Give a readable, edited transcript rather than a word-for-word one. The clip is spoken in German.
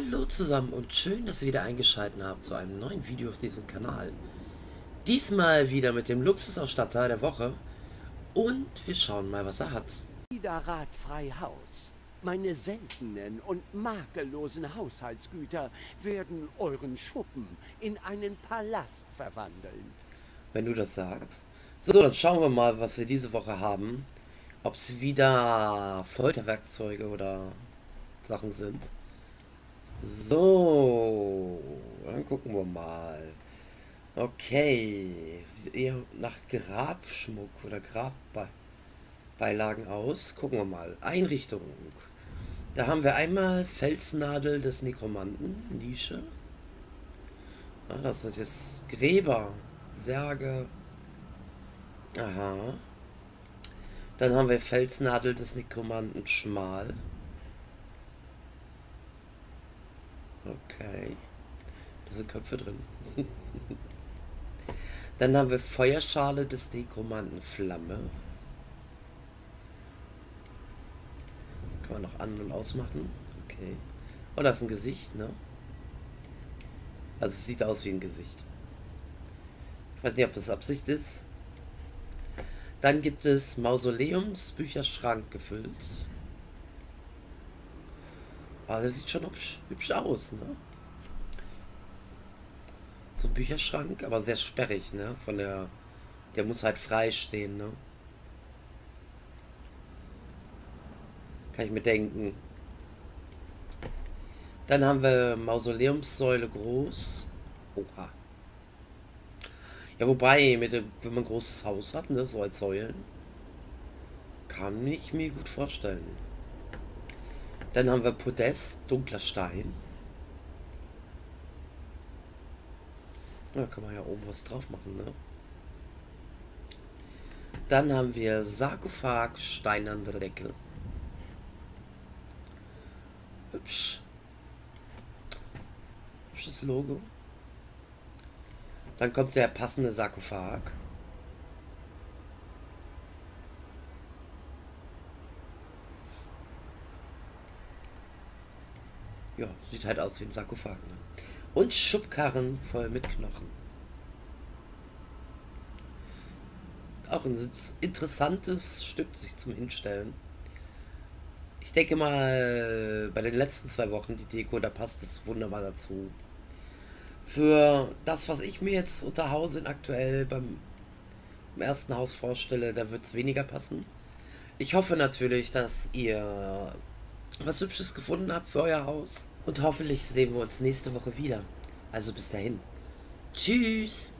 Hallo zusammen und schön, dass ihr wieder eingeschaltet habt zu einem neuen Video auf diesem Kanal. Diesmal wieder mit dem Luxusausstatter der Woche und wir schauen mal, was er hat. Wieder radfrei Haus. Meine seltenen und makellosen Haushaltsgüter werden euren Schuppen in einen Palast verwandeln. Wenn du das sagst. So, dann schauen wir mal, was wir diese Woche haben. Ob es wieder Folterwerkzeuge oder Sachen sind. So, dann gucken wir mal. Okay, sieht eher nach Grabschmuck oder Grabbeilagen aus. Gucken wir mal. Einrichtung. Da haben wir einmal Felsnadel des Nekromanten, Nische. Ah, das sind jetzt Gräber, Särge. Aha. Dann haben wir Felsnadel des Nekromanten, schmal. Okay. Da sind Köpfe drin. Dann haben wir Feuerschale des Nekromanten, Flamme. Kann man noch an- und ausmachen. Okay. Oh, das ist ein Gesicht, ne? Also es sieht aus wie ein Gesicht. Ich weiß nicht, ob das Absicht ist. Dann gibt es Mausoleums Bücherschrank gefüllt. Aber das sieht schon hübsch aus, ne? So ein Bücherschrank, aber sehr sperrig, ne? Von der muss halt frei stehen, ne? Kann ich mir denken. Dann haben wir Mausoleumssäule groß. Oha. Ja, wobei, wenn man ein großes Haus hat, ne, so als Säulen, kann ich mir gut vorstellen. Dann haben wir Podest, dunkler Stein. Da kann man ja oben was drauf machen, ne? Dann haben wir Sarkophag, steinerne Deckel. Hübsch. Hübsches Logo. Dann kommt der passende Sarkophag. Ja, sieht halt aus wie ein Sarkophag, ne? Und Schubkarren voll mit Knochen. Auch ein interessantes Stück sich zum Hinstellen. Ich denke mal, bei den letzten 2 Wochen die Deko, da passt es wunderbar dazu. Für das, was ich mir jetzt unter Hause aktuell beim ersten Haus vorstelle, da wird es weniger passen. Ich hoffe natürlich, dass ihr was Hübsches gefunden habt für euer Haus. Und hoffentlich sehen wir uns nächste Woche wieder. Also bis dahin. Tschüss!